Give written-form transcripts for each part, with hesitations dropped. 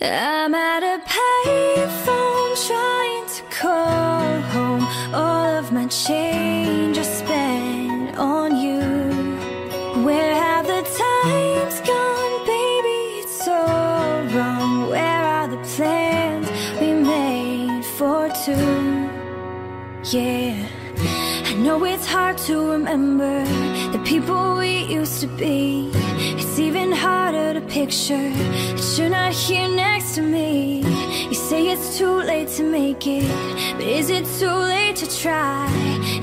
I'm at a payphone trying to call home. All of my change I spent on you. Where have the times gone, baby? It's so wrong. Where are the plans we made for two? Yeah, I know it's hard to remember the people we used to be. It's even harder to picture that you're not here next to me. You say it's too late to make it, but is it too late to try?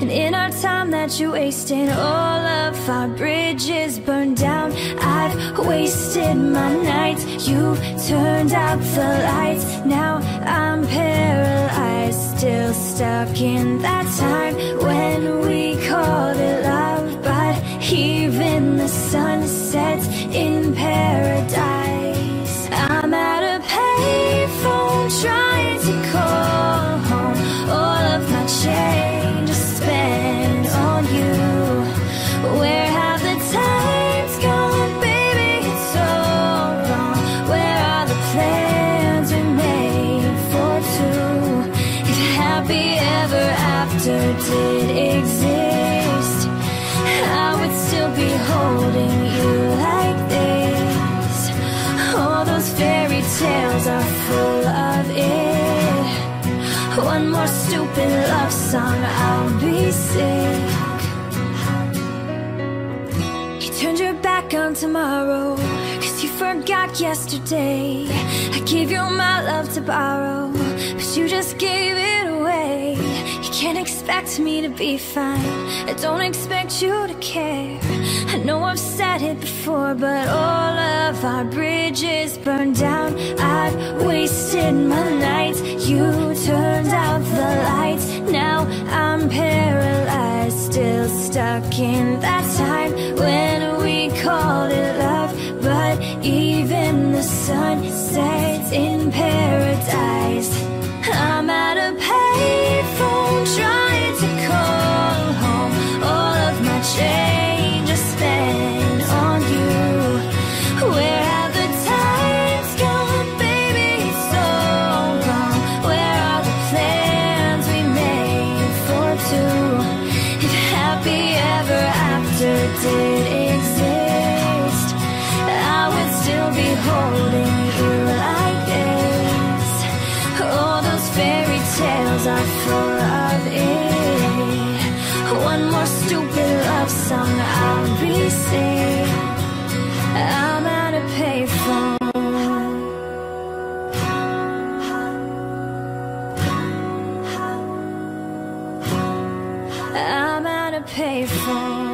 And in our time that you wasted, all of our bridges burned down. I've wasted my nights, you've turned out the lights. Now I'm paralyzed, still stuck in that time when we called it love. But even the sun sets in paradise. I'm at a payphone trying to call home. All of my change I spent on you. Where have the times gone, baby? It's so wrong. Where are the plans we made for two? If happy ever after did exist, I would still be holding you like this. All those fairy tales are full of it. One more stupid love song, I'll be sick. You turned your back on tomorrow, cause you forgot yesterday. I gave you my love to borrow, but you just gave it away. Can't expect me to be fine, I don't expect you to care. I know I've said it before, but all of our bridges burned down. I've wasted my nights, you turned out the lights. Now I'm paralyzed, still stuck in that time when we called it love. But even the sun sets in paradise. I'm at a payphone trying to call home. All of my change I spent on you. Where have the times gone, baby? It's so wrong. Where are the plans we made for two? If happy ever after did exist, I would still be holding you like this. All those fairy tales are full of it. One more stupid love song, I'll be sick. I'm out of payphone. I'm out of payphone.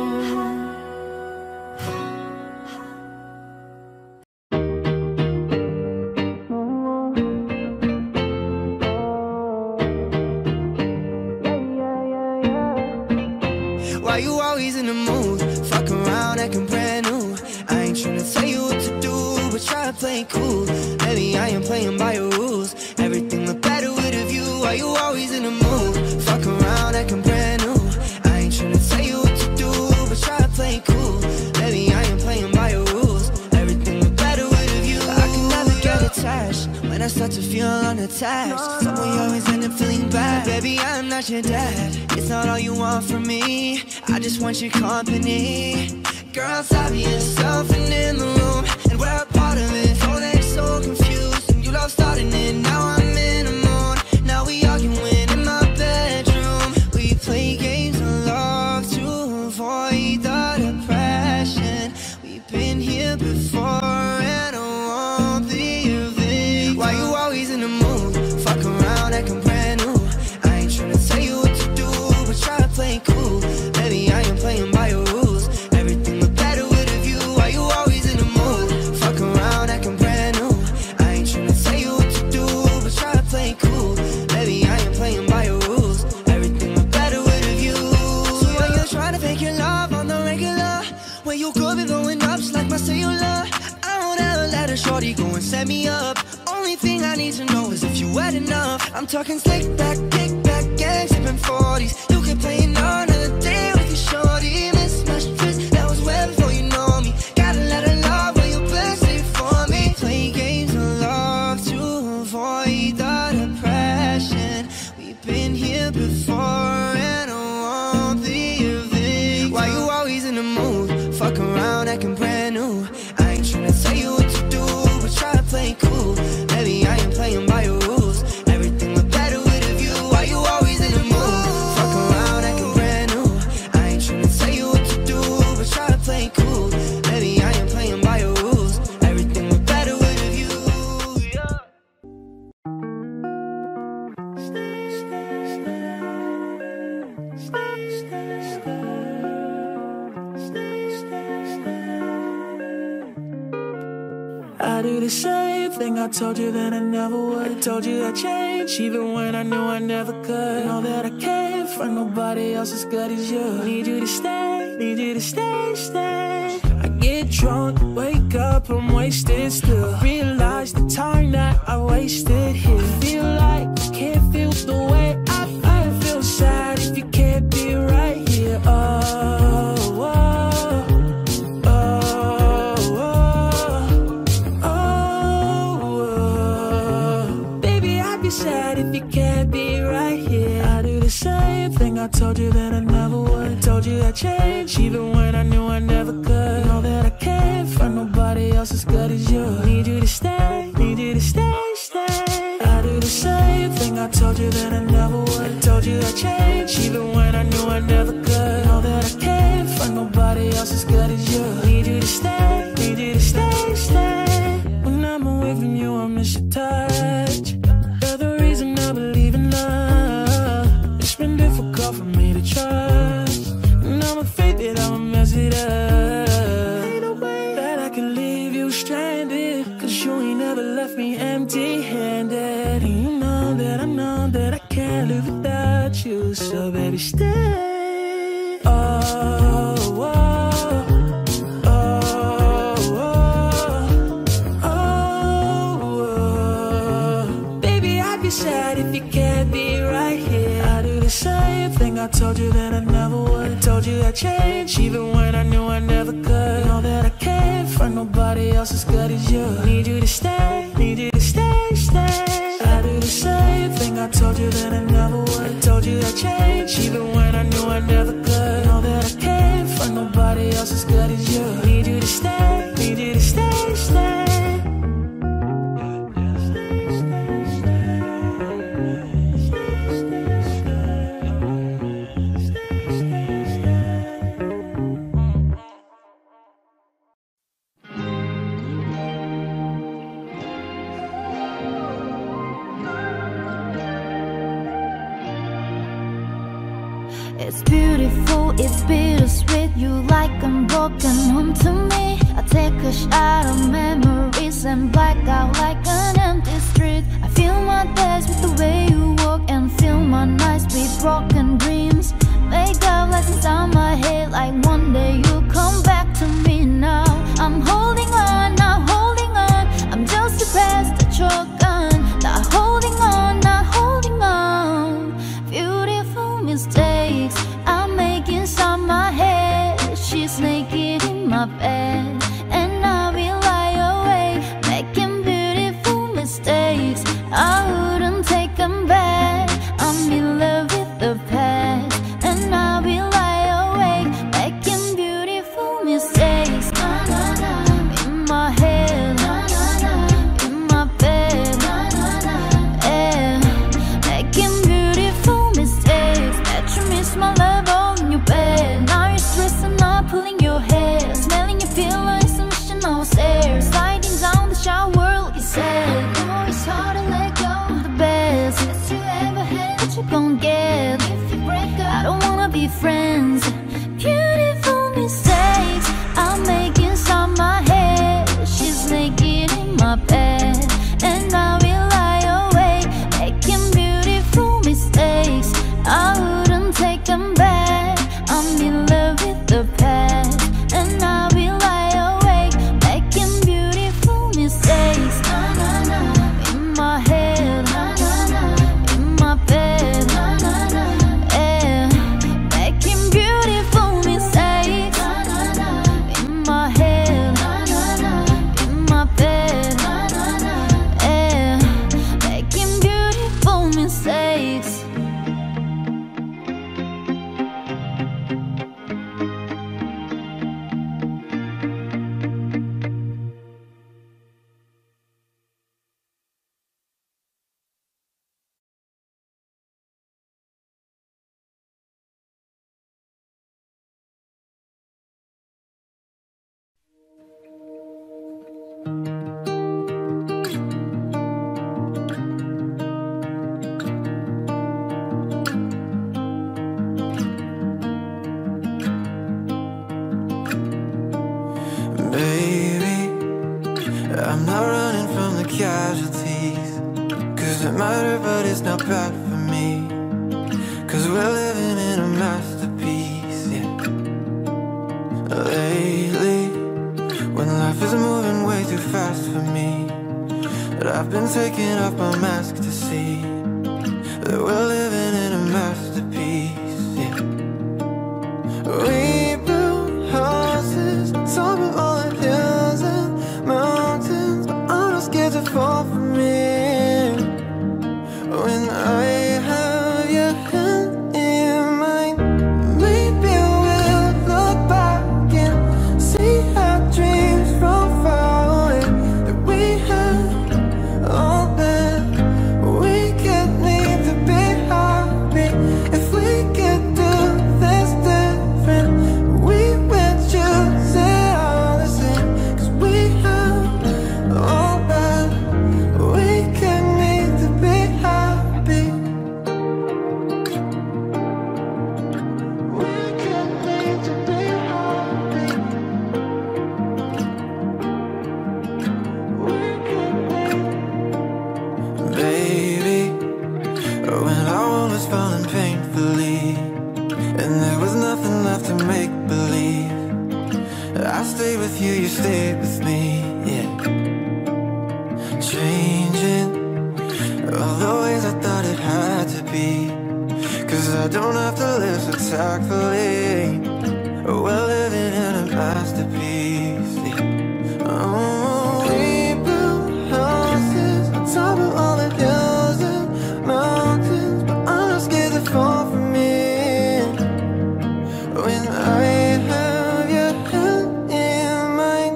Why you always in the mood? Fuck around acting brand new. I ain't tryna tell you what to do, but try to play cool. Maybe I am playing by your rules. Everything look better with a view. Why you always in the mood? Fuck around acting brand new. I ain't tryna tell you what to do, but try to play cool. Maybe I am playing by your rules. Everything look better with a view. I can never get attached when I start to feel unattached. Someone you always end up feeling bad. Baby, I'm not your dad. It's not all you want from me, I just want your company. Girl, stop yourself and in the room, and we're a part of it. Oh, they're so confused, and you love starting it. Now I'm in the mood, now we arguing in my bedroom. We play games of love to avoid the depression. We've been here before, and I won't be a victim. Why you always in the mood? Fuck around, I can brand new. I ain't tryna tell you what to do, but try to play cool. Baby, I am playing by your rules. Everything look better with a view. Why you always in the mood? Fuck around, acting brand new. I ain't tryna tell you what to do, but try to play cool. Baby, I am playing by your rules. Everything look better with a view. So when you're trying to fake your love on the regular, when you could be blowing up just like my cellular, I don't ever let a shorty go and set me up. Only thing I need to know is if you wet enough. I'm talking slick back, kick back, gang, sipping 40s. You can play another day with your shorty. Miss my stress, that was well before you know me. Gotta let her love where you blessed it for me. Play games of love to the same thing I told you that I never would. I told you I'd change, even when I knew I never could. Know that I can't find nobody else as good as you. Need you to stay, stay. I get drunk, wake up, I'm wasted still. I realize the time that I wasted here. I feel like I can't feel the way I feel sad if you can't be right here. I told you that I never would. I told you I'd change, even when I knew I never could. Know that I can't find nobody else as good as you. Need you to stay, stay. I do the same thing. I told you that I never would. I told you I'd change, even when I knew I never could. Know that I can't find nobody else as good as you. Need you to stay, stay. When I'm away from you, I miss your touch. You're the reason I believe in love. It's been difficult for me to trust, and I'm afraid that I'ma mess it up. Ain't no way that I can leave you stranded, cause you ain't never left me empty-handed. And you know that I can't live without you. So baby, stay. Oh, oh, oh, oh, oh, oh. Baby, I'd be sad if you can't be right here. I do the same. I told you that I never would. I told you I'd change, even when I knew I never could. Know that I can't find nobody else as good as you. Need you to stay, stay. I do the same thing. I told you that I never would. I told you I'd change, even when I knew I never could. Know that I can't find nobody else as good as you. Need you to stay, stay. It's beautiful, it's bittersweet. You like unbroken home to me. I take a shot of memories and black out like an empty street. I fill my days with the way you walk, and fill my nights with broken dreams. Make up lessons on my head, like one day you'll come back to me. Now I'm holding on, not holding on. I'm just depressed, the choke on. Not holding on, not holding on. Beautiful mistake I'm making inside my head. She's naked in my bed, and I will lie awake, making beautiful mistakes. I wouldn't take them back. I'm in love with the past, and I will lie awake, making beautiful mistakes. In my head, in my bed, yeah. Making beautiful mistakes. My love on your bed. Now you're stressing up, pulling your hair, smelling your feelings, emotional stairs, sliding down the shower. You said, oh, it's hard to let go of the best that you ever had, that you gon' get. If you break up, I don't wanna be friends. Beautiful mistakes I make inside my head. She's naked in my bed, and I will lie awake, making beautiful mistakes. I wouldn't take them back. I'm in love with the past, and I will lie awake, making beautiful mistakes. In my head, in my bed, yeah. Making beautiful these. Cause it mattered, but it's not bad for me. Cause we're living in a masterpiece, yeah. Lately, when life is moving way too fast for me, but I've been taking off my mask to see that we're living in a masterpiece, yeah. We built houses, some of all the hills and mountains, but I'm not scared to fall for me. When I have your hand in mine, maybe we'll look back and see our dreams from far away, that we had all that we could need to be happy. If we could do this different, we would choose it all the same. Cause we had all that we could need to be happy. We could need to be happy. We could need. Baby, when our world was falling painfully and there was nothing left to make believe, I stayed with you, you stayed with me, yeah. Changing all the ways I thought it had to be, cause I don't have to live so tactfully. We're living in a masterpiece, yeah. Oh, we built houses on top of all the hills and mountains, but I'm not scared to fall for me. When I have your hand in mine,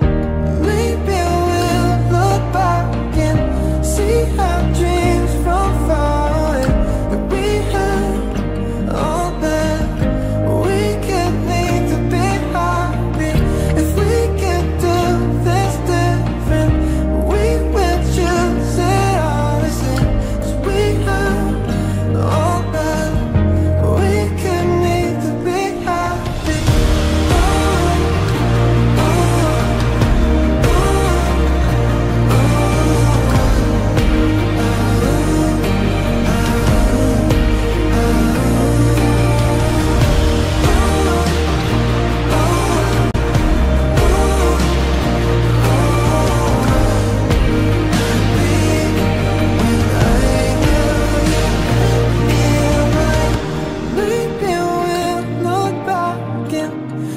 maybe we'll look back and see our dreams from far away, that we had all that we could need to be happy. If we could do this different, we would choose it all the same. Cause we had all that we could need to be happy. Maybe we'll look back and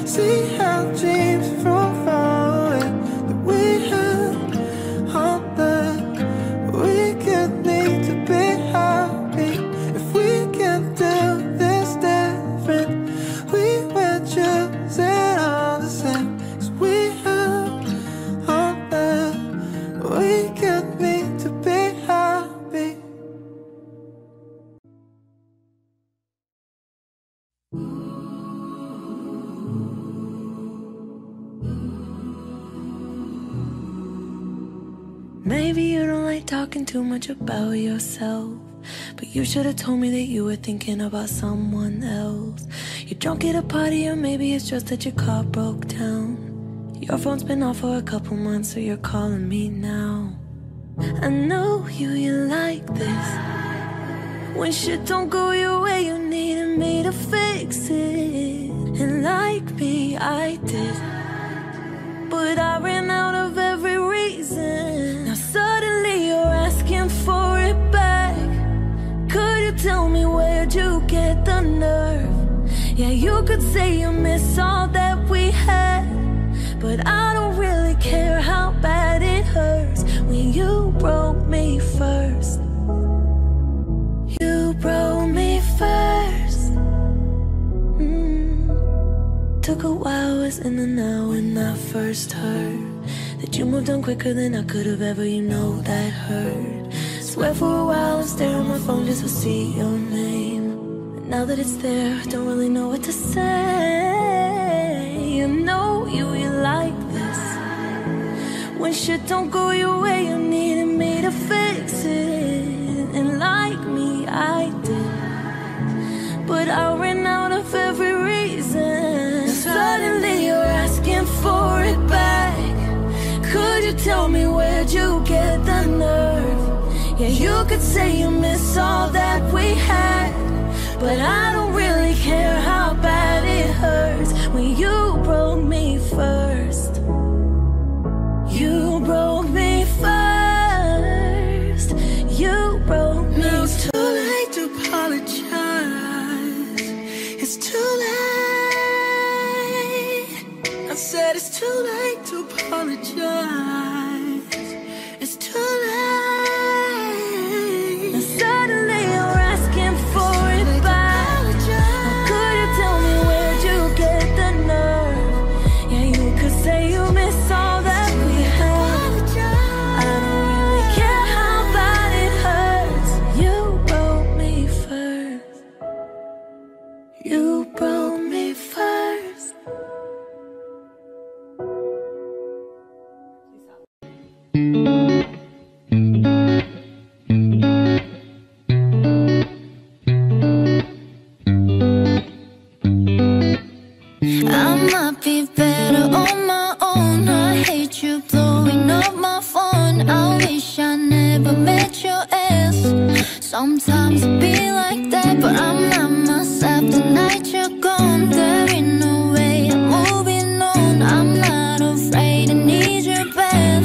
see how dreams from far away, that we had all that we could need to be happy. If we could do this different, we would choose it all the same. Cause we had all that we could need to be happy. Maybe you don't like talking too much about yourself, but you should have told me that you were thinking about someone else. You're drunk at a party, or maybe it's just that your car broke down. Your phone's been off for a couple months, so you're calling me now. I know you like this. When shit don't go your way, you needed me to fix it. And like me, I did, but I ran out of every reason. Now suddenly you're asking for it back. Could you tell me where'd you get the nerve? Yeah, you could say you miss all that we had, but I don't really care how bad it hurts when you broke me first. You broke me first. Took a while, I was in the now when I first heard that you moved on quicker than I could have ever, you know that hurt. Swear for a while I'm staring at my phone just to see your name, but now that it's there, I don't really know what to say. I know you like this. When shit don't go your way, you needed me to fix it. And like me, I did, but I ran out of every reason. Suddenly you're asking for it back. Could you tell me where'd you get the nerve? You could say you miss all that we had, but I don't really care how bad it hurts when you broke me first. You broke me first. You broke me now first. It's too late to apologize. It's too late. I said it's too late to apologize. It's too late. Sometimes it be like that, but I'm not myself. The night you're gone, there ain't no way I'm moving on. I'm not afraid, I need your bed.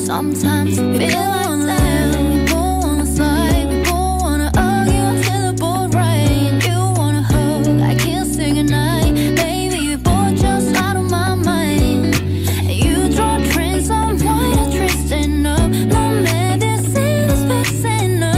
Sometimes it be like that. We both wanna slide, we both wanna argue until the boat rain. You wanna hug, I can't say goodnight. Baby, we both just out of my mind. You draw trains on white, I trace them up. No medicine is fixing up.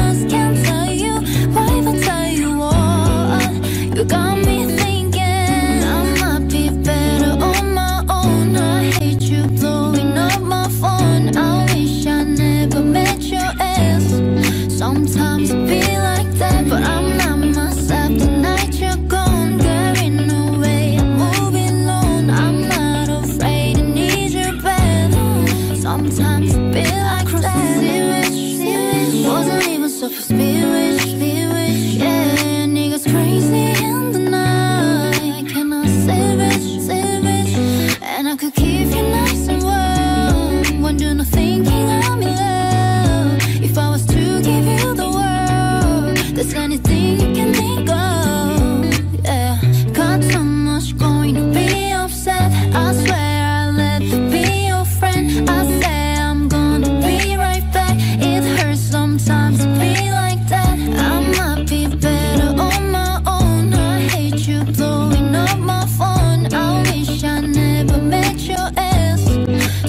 Sometimes it be like that, but I'm not myself. The night you're gone, there ain't no way I'm moving on. I'm not afraid, I need your bed. Sometimes it be like that. Wasn't even supposed to be rich, yeah, niggas crazy in the night. I cannot savage, and I could keep you nice and warm when you're not thinking I'm in love. If I was to give you the world, there's anything you can think of, yeah. Got so much going to be upset. I swear I let you be your friend. I say I'm gonna be right back. It hurts sometimes to be like that. I might be better on my own. I hate you blowing up my phone. I wish I never met your ass.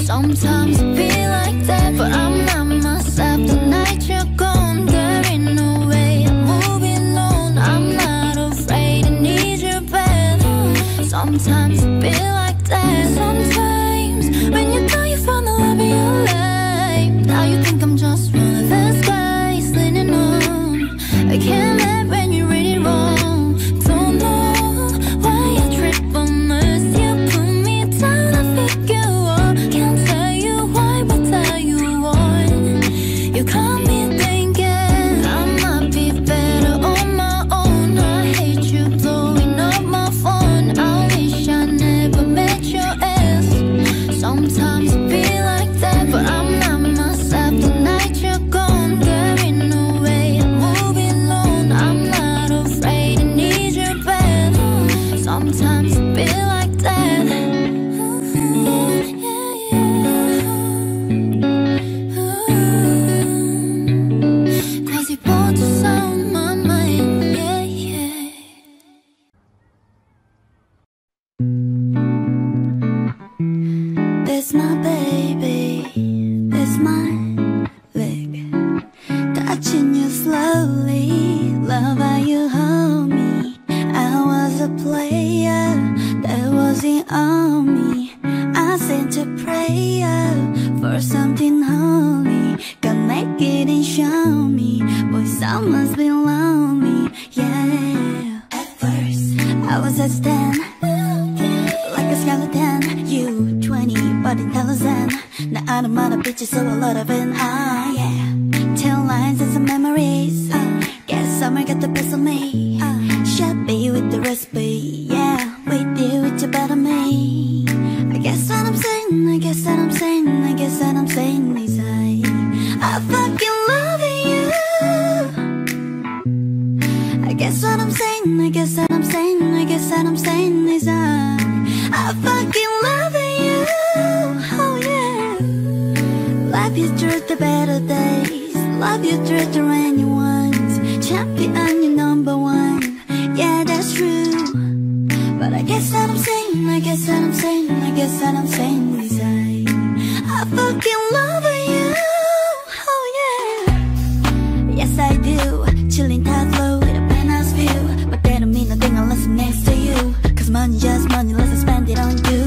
Sometimes it be like that, but I'm not myself. The night you're gone, there ain't no way I'm moving alone. I'm not afraid, I need your bed. Sometimes it be like that. Sometimes when you thought you found the love of your life, now you think I'm just one of those guys leaning on. I can't let when you're really wrong. Don't know why you trip on us. You put me down, I figure out. Can't tell you why, but tell you what. You got me thinking I might be better on my own. I hate you blowing up my phone. I wish I never met your ass. Sometimes it be like that, but I'm not myself. The night you're gone, there ain't no way I'm moving alone. I'm not afraid, I need your bed. Sometimes it be like that. Cause you both just out of my mind, yeah. That's my baby, that's my leg. Touching you slowly, love how you hold me. I was a player, that wasn't on me. I sent a prayer for something holy. Come make it and show me, boy, someone's below me, yeah. At first, I was at 10, like a skeleton. You 20, but intelligent. Now I'm out of pictures, so a lot of it, yeah. 10 lines and some memories. Guess summer got the best of me. Should be with the recipe, yeah. With you, it's a better me. I guess what I'm saying, I guess that I'm saying, I guess that I'm saying is I fucking love you. Hundreds or anyone's champion, you're number one. Yeah, that's true. But I guess that I'm saying, I guess that I'm saying, I guess that I'm saying is I fucking love you. Oh yeah. Yes I do. Chilling tight low with a penthouse view. But that don't mean nothing unless I'm next to you. Cause money just money, let's spend it on you.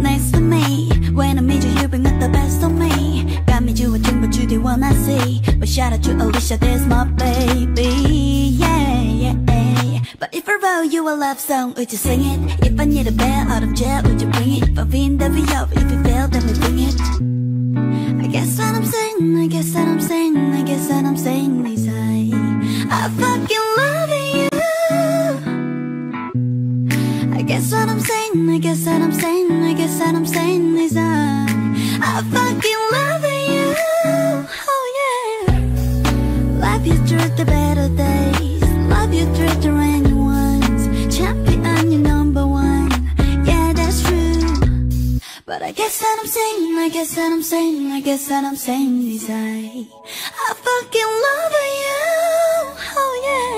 Next to me, when I meet you, you bring out the best of me. Got me you a dream, but you the one I see. But shout out to Alicia, that's my baby. Yeah, yeah, yeah. But if I wrote you a love song, would you sing it? If I need a bell out of jail, would you bring it? If I win the VO, if you fail, then we bring it. I guess what I'm saying, I guess that I'm saying, I guess that I'm saying is I fucking love you. I guess what I'm saying, I guess that I'm saying, I guess that I'm saying is I fucking love you. Oh yeah. Love you through the better days. Love you through the rainy ones. Champion, you're number one. Yeah, that's true. But I guess that I'm saying, I guess that I'm saying, I guess that I'm saying is I fucking love you. Oh yeah.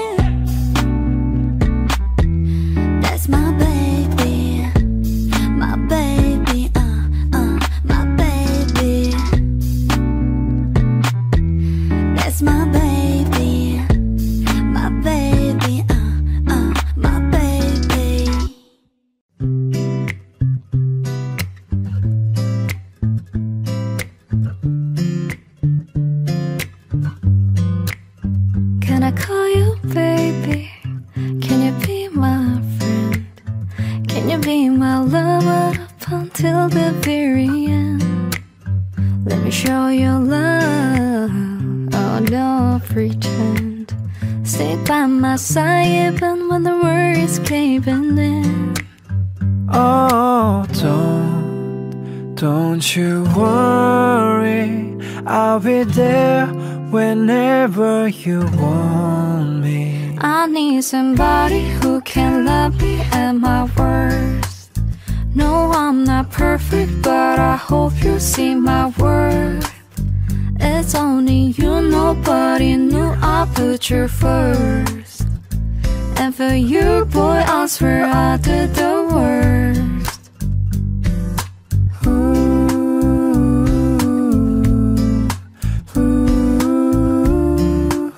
That's my baby. My baby. My baby, my baby. Can I call you baby? Can you be my friend? Can you be my lover up until the very end? Let me show you love. Oh, don't pretend. Stay by my side even when the world is caving in. Oh, don't you worry. I'll be there whenever you want me. I need somebody who can love me at my worst. No, I'm not perfect, but I hope you see my worth. It's only you, nobody knew I put you first. And for you, boy, I swear I did the worst. Ooh, ooh,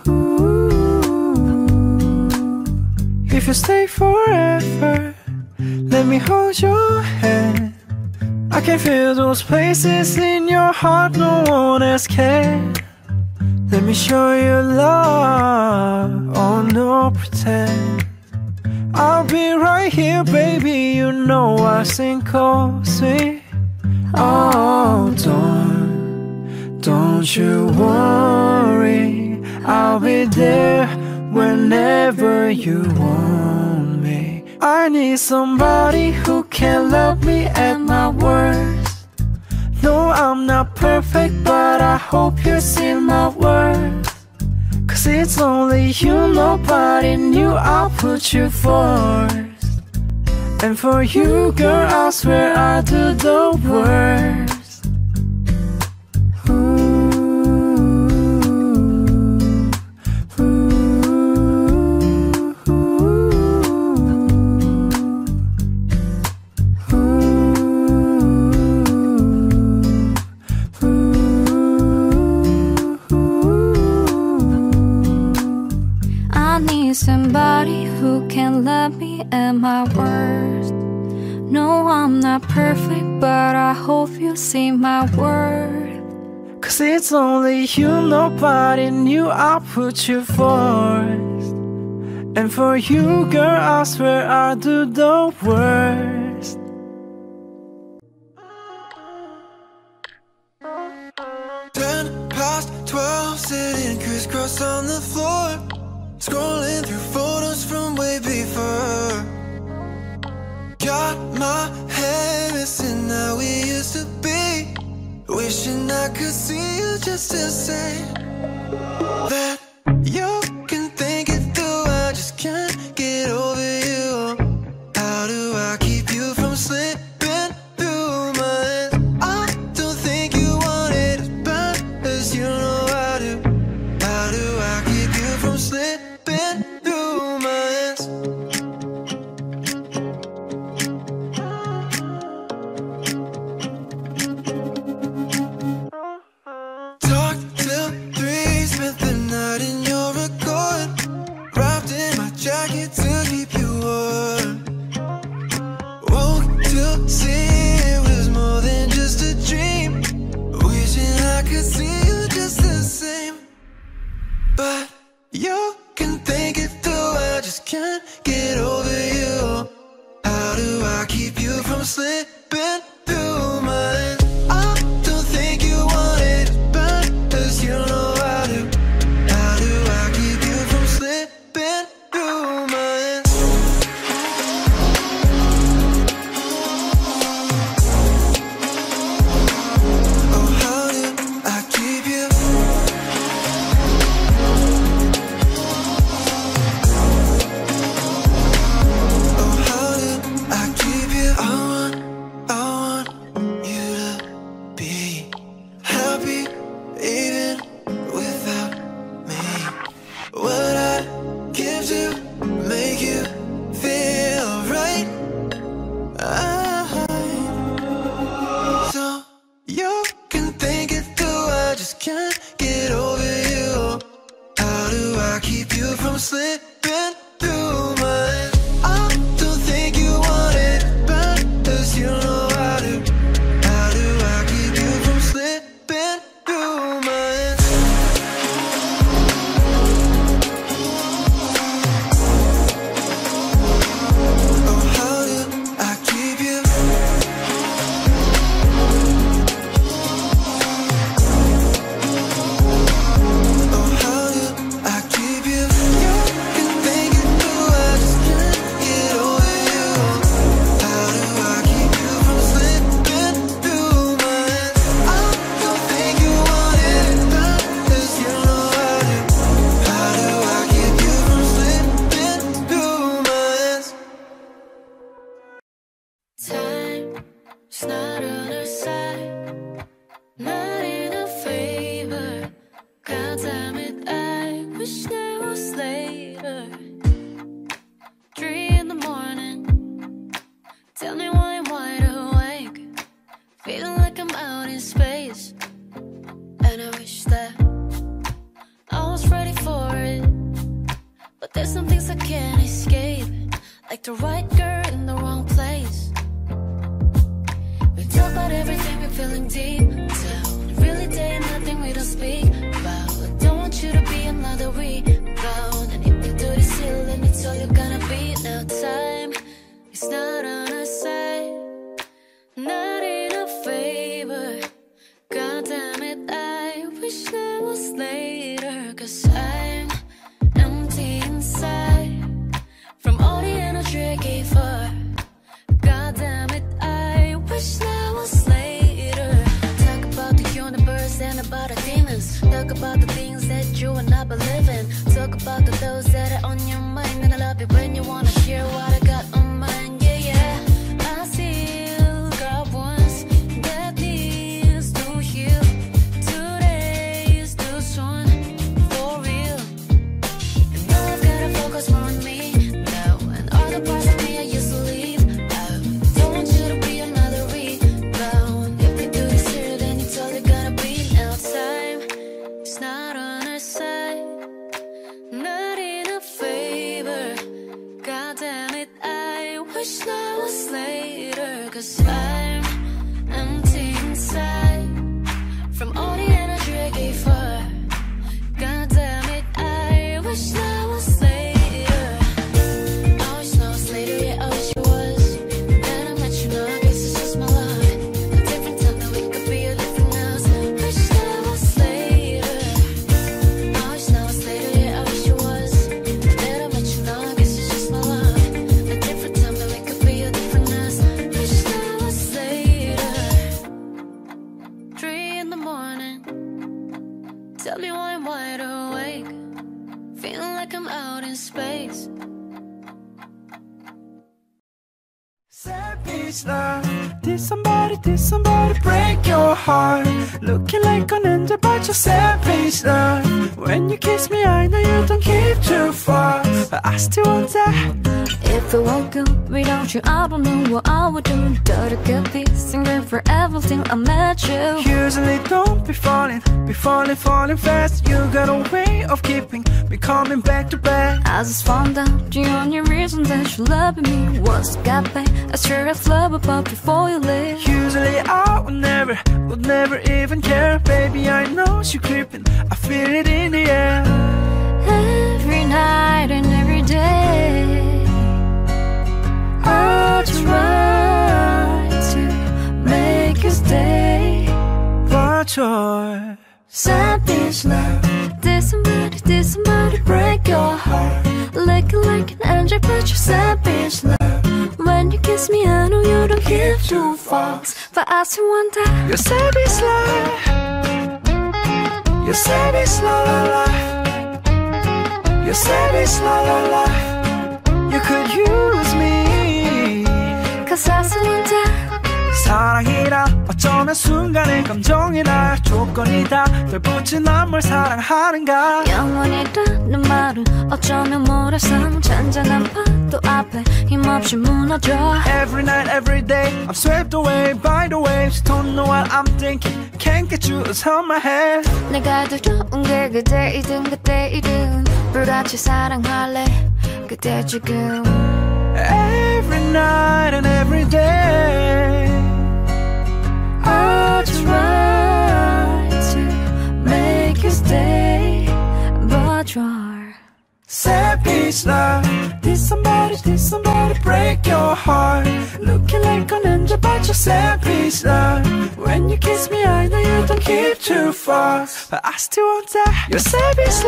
ooh. If you stay forever, let me hold your hand. I can feel those places in your heart no one else can. Let me show you love, oh no pretend. I'll be right here baby, you know I sing cold sweet. Oh don't you worry. I'll be there whenever you want me. I need somebody who can love me at my worst. No, I'm not perfect, but I hope you see my worth. Cause it's only you, nobody knew I put you first. And for you, girl, I swear I do the worst. Somebody who can love me at my worst. No, I'm not perfect, but I hope you see my worth. Cause it's only you, nobody knew I put you first. And for you, girl, I swear I do the worst. Ten past 12, sitting crisscross on the floor. Scrolling through photos from way before. Got my head missing how we used to be. Wishing I could see you just to say that you can think it through. I just can't get over you. How do I keep you from slipping through my hands? I don't think you want it as bad as you know I do. the right girl in the wrong place. We talk about everything we're feeling deep down. Really day and nothing we don't speak about. I don't want you to be another rebound. And if you do this here, then it's all you're gonna be. Now time is not on our side, not in our favor. God damn it, I wish that was later. Cause I'm empty inside from all the energy I gave her. God damn it, I wish that was later. Talk about the universe and about the demons. Talk about the things that you and I believe in. Talk about the those that are on your mind. And I love it when you wanna hear what I got on mine. Yeah, yeah, I still got ones that needs to heal. Today is too soon, for real. And now I've gotta focus more on me. Cause I'm empty inside from all the energy I gave her. God damn it, I wish I was later. I wish I was later, yeah, I wish I was. And I'm not, you know, I guess it's just my love. A different time that we could be a different house. Wish I was later. I was later, yeah, I wish I was. And I'm not, you know, I guess it's just my love. A different time that we could be a different house. Tell you I'm wide awake, feeling like I'm out in space. Sad bitch now, did somebody break your heart? Looking like an angel but you're sad bitch now. When you kiss me I know you don't keep too far, but I still want that. If I woke up without you, I don't know what I would do. Gotta get this and get forever till I met you. Usually don't be falling, falling fast. You got a way of keeping me coming back to back. I just found out the only reason that you loved me was to get back. I sure I love about before you leave. Usually I would never even care. Baby, I know she's creeping, I feel it in the air. Every night and every day I try to make you stay, but you're sad bitch now. Did somebody break your heart? Looking like an angel but you're sad bitch now. When you kiss me I know you don't give two fucks, but I still want that. You're sad bitch now. You're sad bitch la la la. You're sad bitch la la la. You could use me. 사랑이라 어쩌면 순간의 감정이라 조건이다 널 붙인 난 뭘 사랑하는가. 영원이라는 말은 어쩌면 모래성 잔잔한 파도 앞에 힘없이 무너져. Every night every day I'm swept away by the waves. Don't know what I'm thinking, can't get you out of my head. 내가 두려운 게 그대이든 그대이든 불같이 사랑할래 그대 지금. Every night and every day I try to make you stay, but you're sad bitch now. Did somebody break your heart? Looking like an angel but you're sad bitch now. When you kiss me I know you don't keep too far, but I still want that. You're sad bitch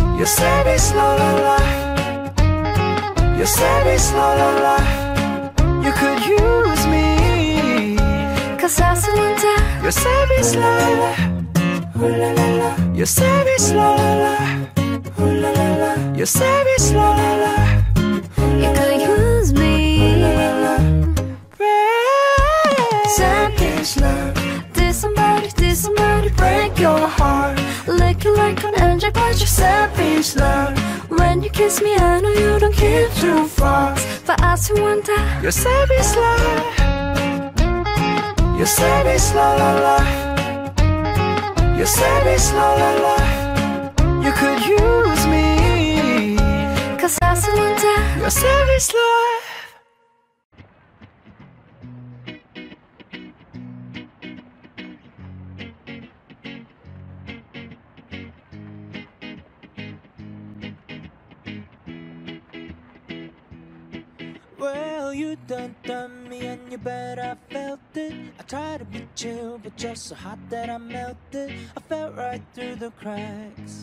now. You're sad bitch la la la. You're sad bitch la la la. You could use me, cause I still want that. You're sad bitch la la la. You're sad bitch la la la. You're sad bitch la la la. You could use me, sad bitch la. Did somebody break your heart? Looking like an angel but you're sad bitch la. When you kiss me, I know you don't keep too far, but I still want that. You're sad bitch la. You're sad bitch la la la. You're sad bitch la la la. You could use me, cause I Someone down your savage life. Well, you done done me and you bet I felt it. I tried to be chill, but you're so hot that I melted. I fell right through the cracks.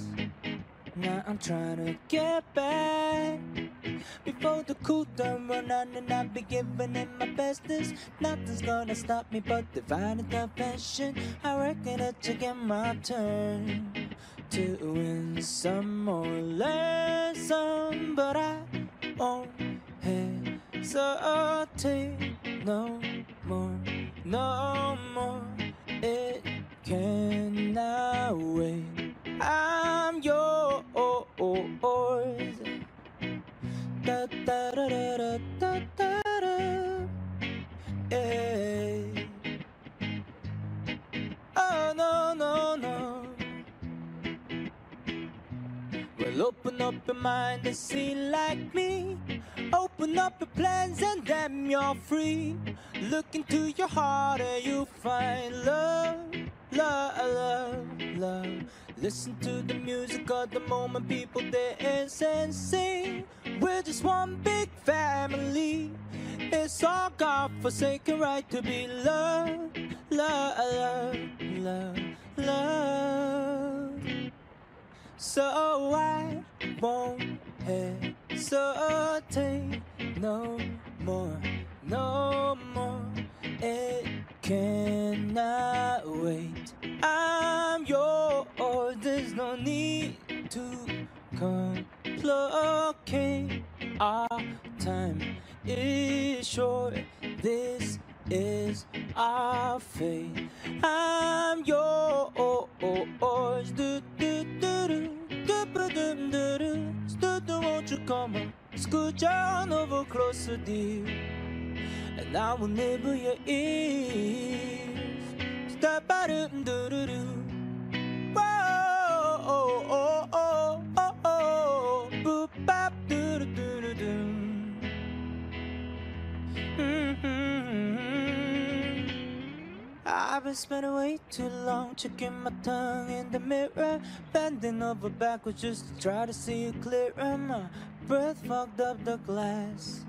Now I'm trying to get back before the cool done run out, and I'll be giving it my bestest. Nothing's gonna stop me but divine intervention. I reckon it's again my turn to win some or learn some, but I won't hesitate no more, no more. It cannot wait. I'm yours. Da da da da da da da. Hey. Oh no no no. Well, open up your mind and see like me. Open up your plans and damn you're free. Look into your heart and you'll find love, love, love, love. Listen to the music of the moment, people dance and sing. We're just one big family. It's our God-forsaken right to be loved, love, love, love. So I won't hesitate no more, no more. It cannot wait. I'm yours. There's no need to complicate. Our time is short. This is our fate. I'm yours. Do do do do do do do. Won't you come on? Scoot down over closer, dear, and I will nibble your ears. Stop by do do do do. Whoa oh oh oh oh oh. Boop bop do do do do. I've been spending way too long checking my tongue in the mirror, bending over backwards just to try to see you clearer. My breath fogged up the glass,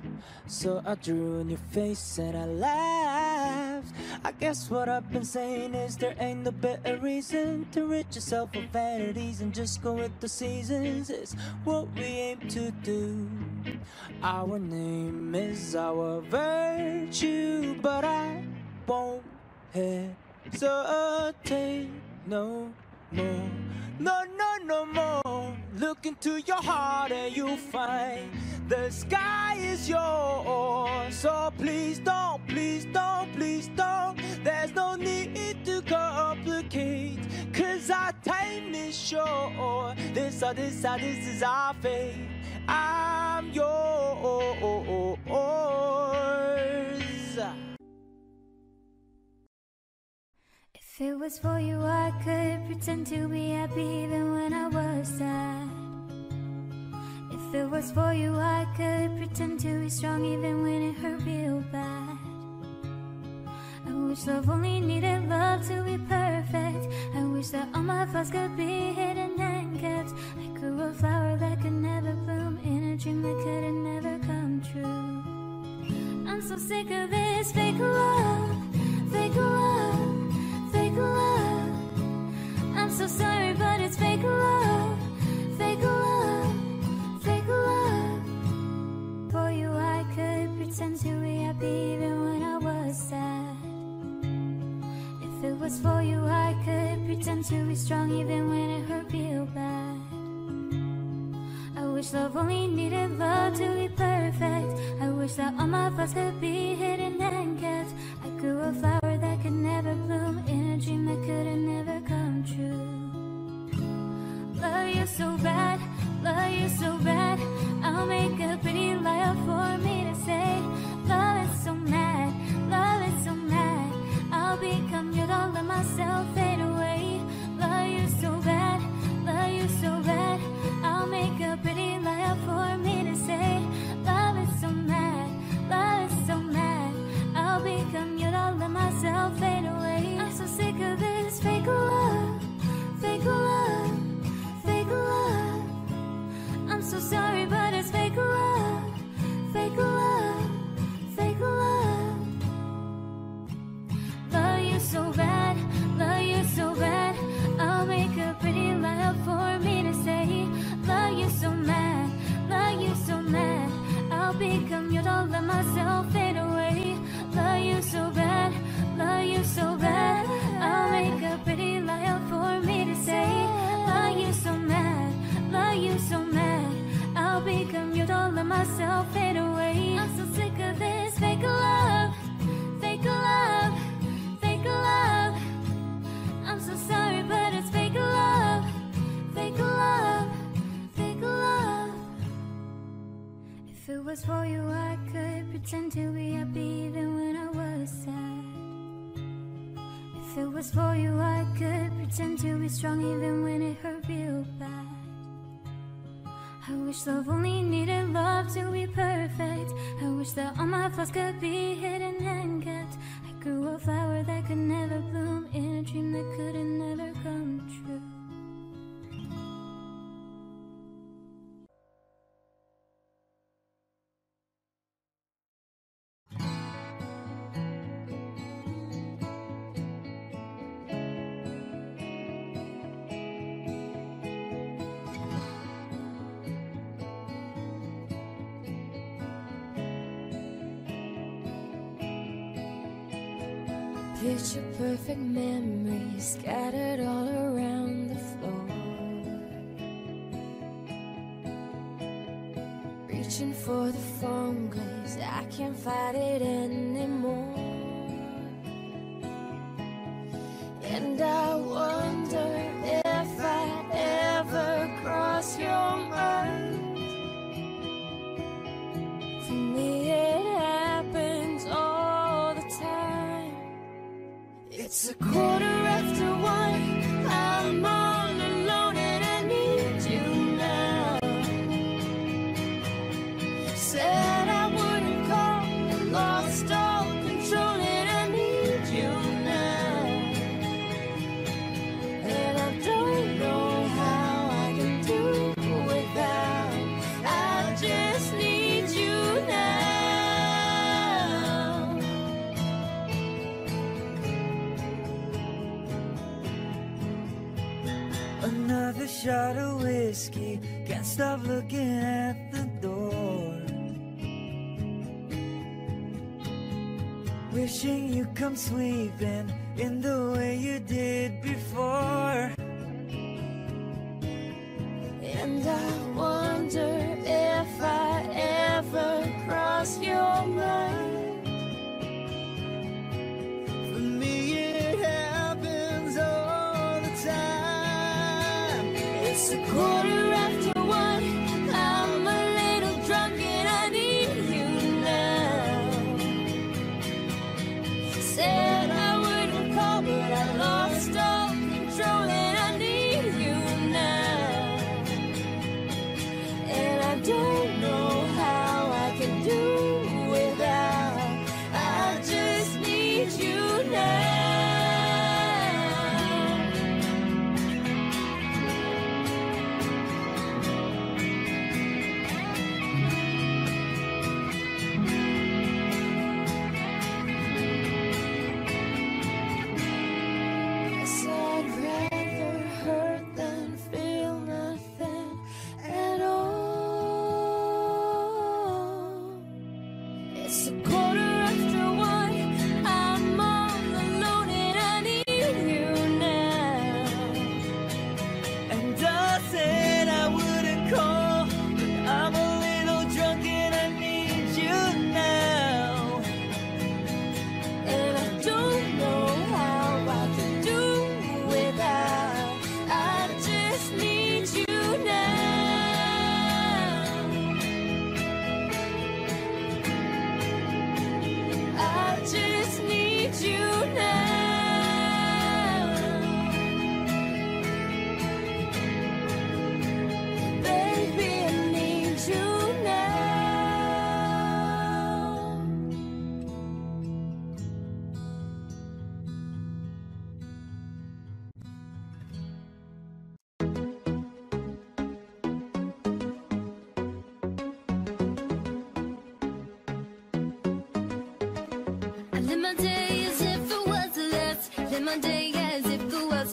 so I drew on your face and I laughed. I guess what I've been saying is there ain't no better reason to rid yourself of vanities and just go with the seasons. It's what we aim to do. Our name is our virtue, but I won't hesitate no more, no, no, no more. Look into your heart and you'll find the sky is yours. So please don't, please don't, please don't. There's no need to complicate, cause our time is short. This or this or this is our fate. I'm yours. If it was for you, I could pretend to be happy even when I was sad. If it was for you, I could pretend to be strong even when it hurt real bad. I wish love only needed love to be perfect. I wish that all my flaws could be hidden and kept. I grew a flower that could never bloom in a dream that could have never come true. I'm so sick of this fake love, fake love, fake love. I'm so sorry, but it's fake love, fake love, fake love. For you, I could pretend to be happy even when I was sad. If it was for you, I could pretend to be strong even when it hurt real bad. I wish love only needed love to be perfect. I wish that all my flaws could be hidden and kept. I grew a flower that could never bloom in a dream that could have never come true. Love you so bad, love you so bad. I'll make a pretty lie for me to say. Love is so mad, love is so mad. I'll become you, don't let myself fade away. Love you so bad, love you so bad. I'll make a pretty lie for me to say. was for you, I could pretend to be happy even when I was sad. If it was for you, I could pretend to be strong even when it hurt real bad. I wish love only needed love to be perfect. I wish that all my flaws could be hidden and kept. I grew a flower that could never bloom in a dream that couldn't ever come true. Picture perfect memories scattered all around the floor. Reaching for the phone cause I can't fight it anymore. And I wonder if I ever cross your mind. For me it happens all the time. It's 1:15. I'm all alone and I need you now. Said I wouldn't call, lost all control and I need you now. And I don't know how I can do without. I just need you now. Another shot of whiskey, can't stop looking at the door. Wishing you'd come sweeping in the way you did before. And I wonder if I ever cross your mind. For me it happens all the time. It's 1:15. I'm a little drunk and I need you now. Said I wouldn't call, but I lost all control and I need you now. And I don't know how I can do without. I just need you now.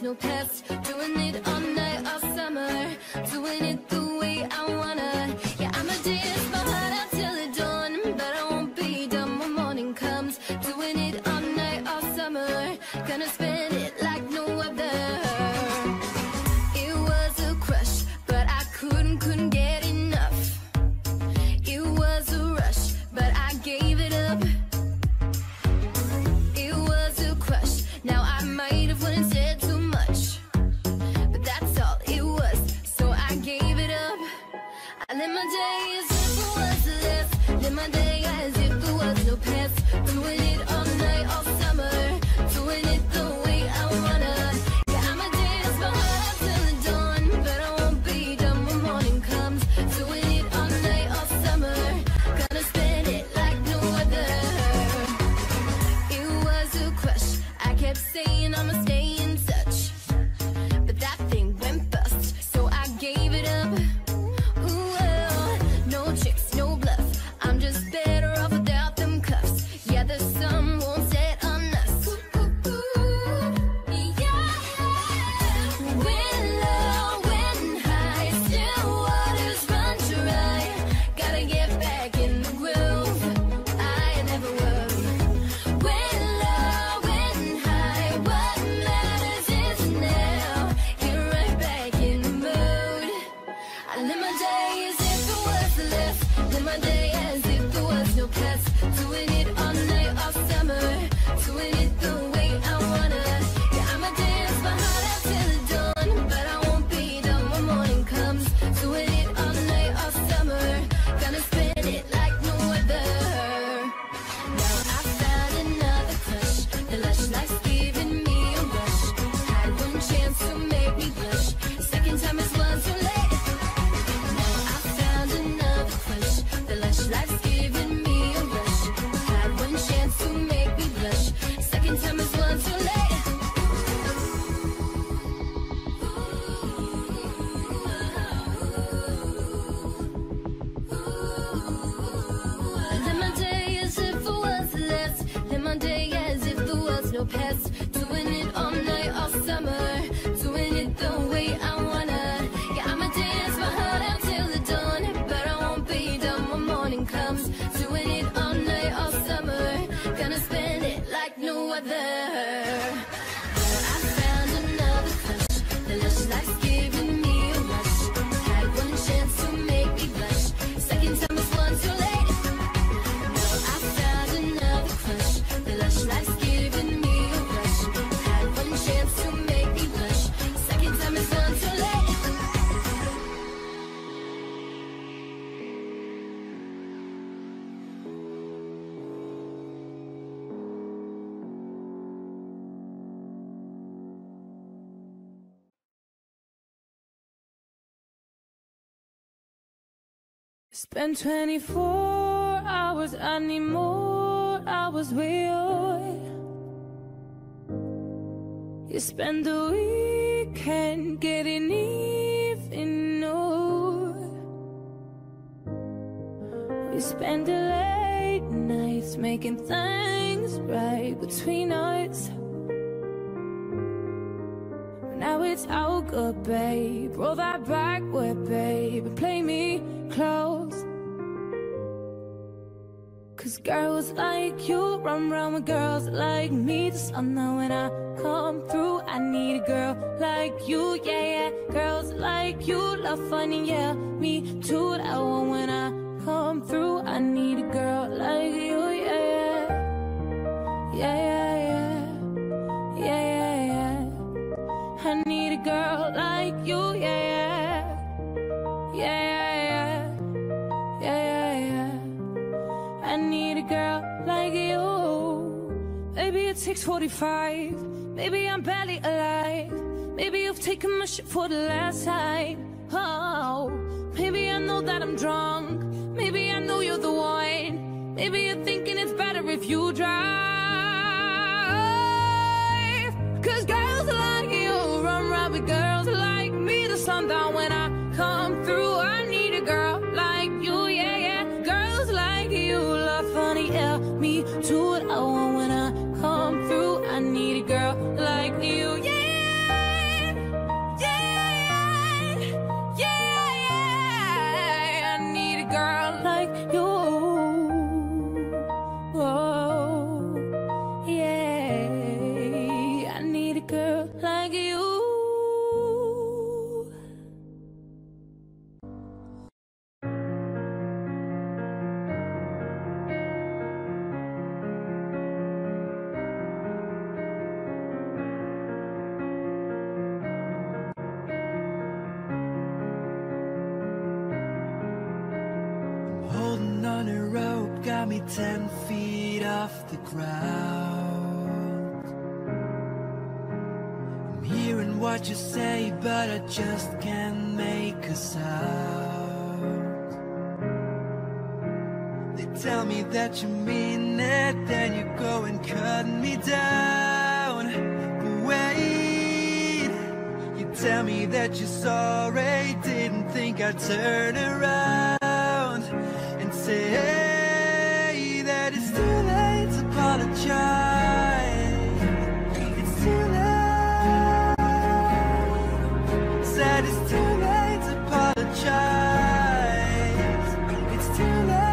No past, doing it all night, all summer, doing it the way I wanna. Yeah, I'ma dance my heart out till the dawn, but I won't be done when morning comes. Doing it all night, all summer, gonna spend it like no other. It was a crush, but I couldn't get enough. It was a rush, but I gave it up. It was a crush, now I might have went and said too much. Spend 24 hours, I need more hours with you. You spend the weekend getting even, oh. We spend the late nights making things right between us. Now it's all good, babe. Roll that backward, babe, and play me close. 'Cause girls like you run round with girls like me. The sun now when I come through, I need a girl like you, yeah, yeah. Girls like you love fun and yeah, me too. That one when I come through, I need a girl like you, yeah, yeah, yeah, yeah, yeah, yeah, yeah. I need a girl like you, yeah, yeah, yeah, yeah, yeah, yeah. I need a girl like you. Maybe it takes 45. Maybe I'm barely alive. Maybe you've taken my shit for the last time. Oh, maybe I know that I'm drunk. Maybe I know you're the one. Maybe you're thinking it's better if you drive. 'Cause girls like you run round with girls like me. The sundown when I come through, I need a girl like you, yeah, yeah. Girls like you love funny, yeah, me too. What I want when I come through, I need a girl like you, yeah, yeah, yeah, yeah. I need a girl like you, oh, yeah. I need a girl like you. me 10 feet off the ground. I'm hearing what you say, but I just can't make a sound. They tell me that you mean it, then you go and cut me down. But wait, you tell me that you're sorry, didn't think I'd turn around and say, hey, it's too late to apologize. It's too late. Said it's too late to apologize. It's too late.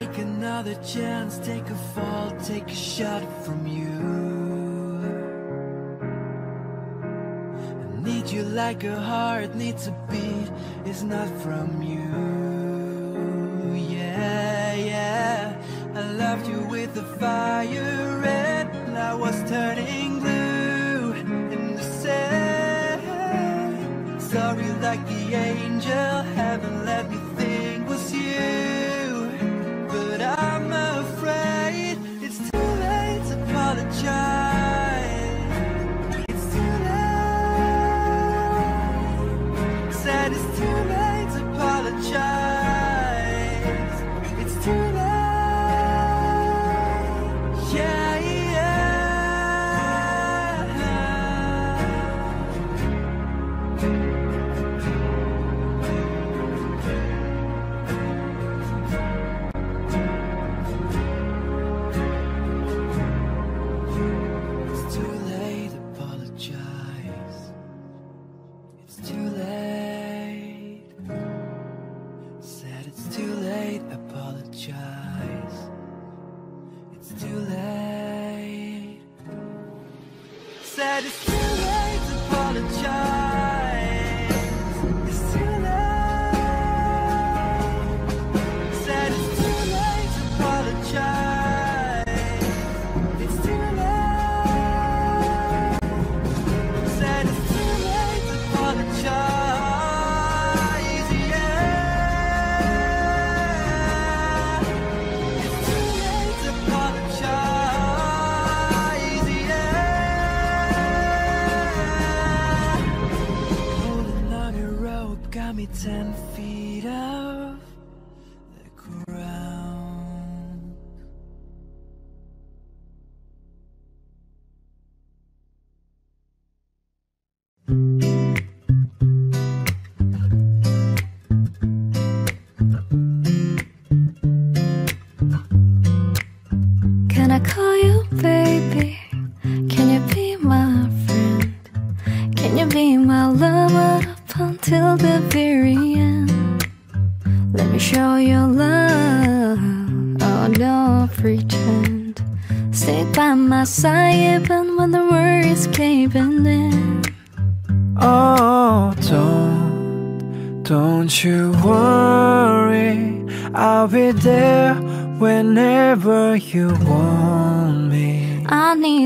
Take another chance, take a fall, take a shot from you. I need you like a heart needs a beat, it's not from you. Yeah, yeah, I loved you with the fire red, and I was turning blue. And I said, sorry like the angel, heaven let me think was you. But I'm afraid it's too late to apologize. It's too late. Said it's too late to apologize. It's too late. Yeah, yeah.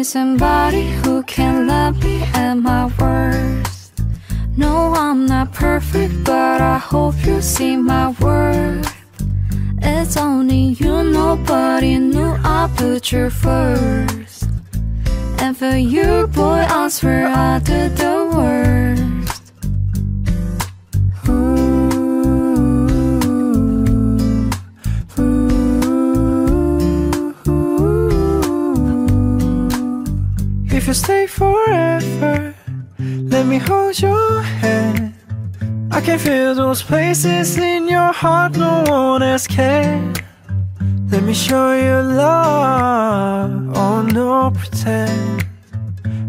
Somebody who can love me at my worst. No, I'm not perfect, but I hope you see my worth. It's only you, nobody knew I put you first. And for you, boy, I swear I did the worst. If you stay forever, let me hold your hand. I can feel those places in your heart no one else can. Let me show you love, oh no pretend.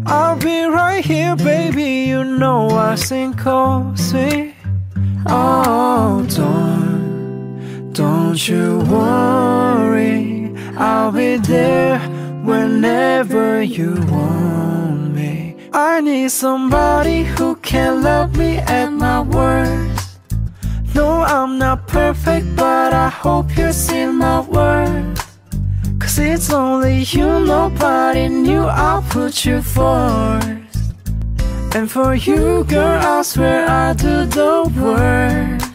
I'll be right here, baby, you know I sing cozy. Oh, don't you worry, I'll be there whenever you want me. I need somebody who can love me at my worst. No, know I'm not perfect, but I hope you've seen my worth. Cause it's only you, nobody knew I put you first. And for you, girl, I swear I do the worst.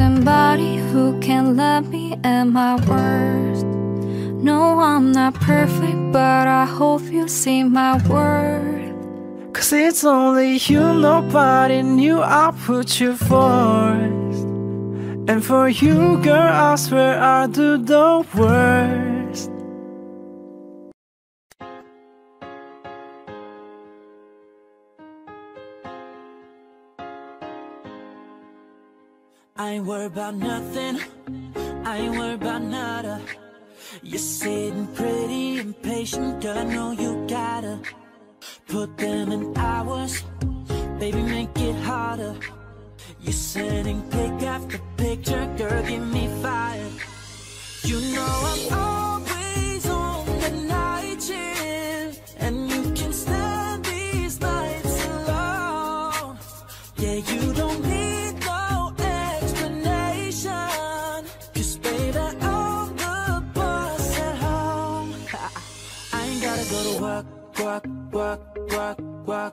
Somebody who can love me at my worst. No, I'm not perfect, but I hope you see my worth. Cause it's only you, nobody knew I put you first. And for you, girl, I swear I do the worst. I ain't worried about nothing, I ain't worried about nada. You're sitting pretty impatient, girl, I know you gotta put them in hours, baby, make it harder. You're sending pic after picture, girl, give me fire. You know I'm always on the night shift, and you can stand these nights alone. Yeah, you don't need work, work, work, work,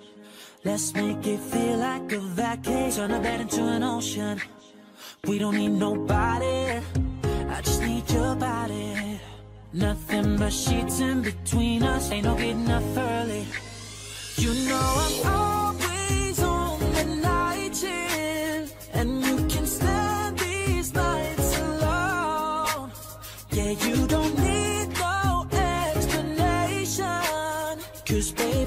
Let's make it feel like a vacation. Turn a bed into an ocean. We don't need nobody, I just need your body. Nothing but sheets in between us, ain't no getting up early. You know I'm always on the night shift, and you can stand these nights alone. Yeah, you don't need no explanation, cause baby,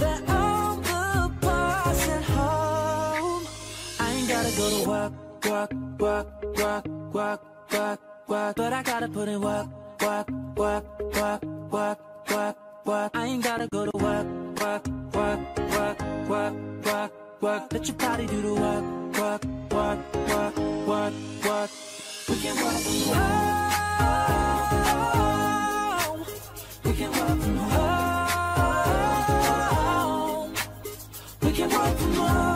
work, work, work, work, work, work, but I gotta put in work, work, work, work, work, work, work. I ain't gotta go to work, work, work, work, work, work, work. Let your body do the work, work, work, work, work, work. We can work from home. We can work from home. We can work from home.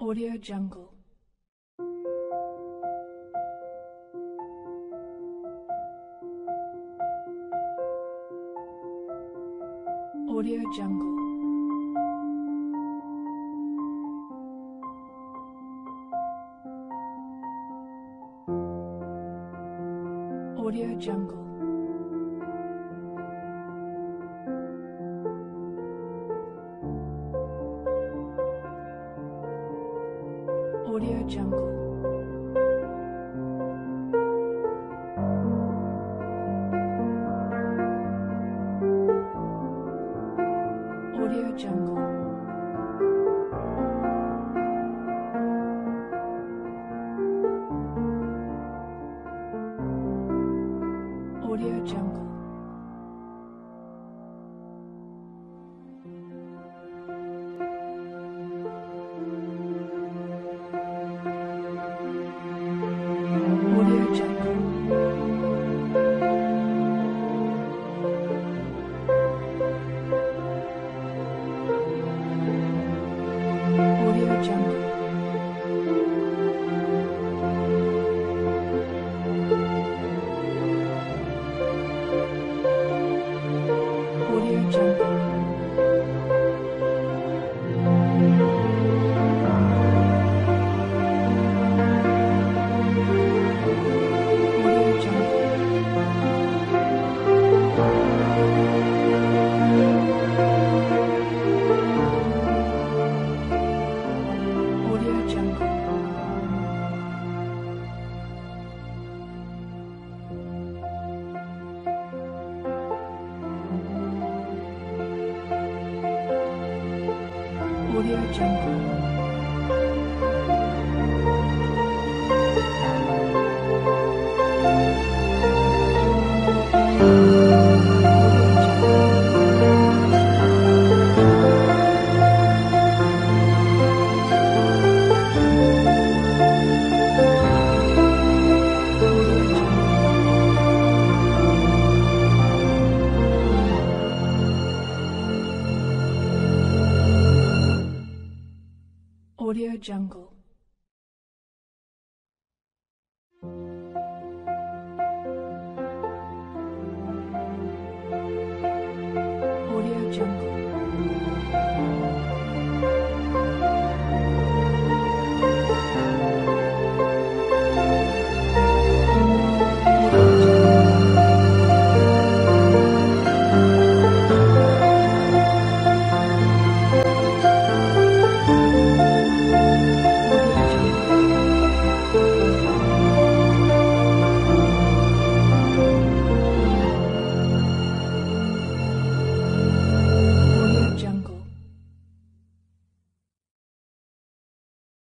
Audio Jungle. Audio Jungle. Audio Jungle. Audio Jungle. Audio Jungle. Audio Jungle. Audio Jungle. Audio Jungle.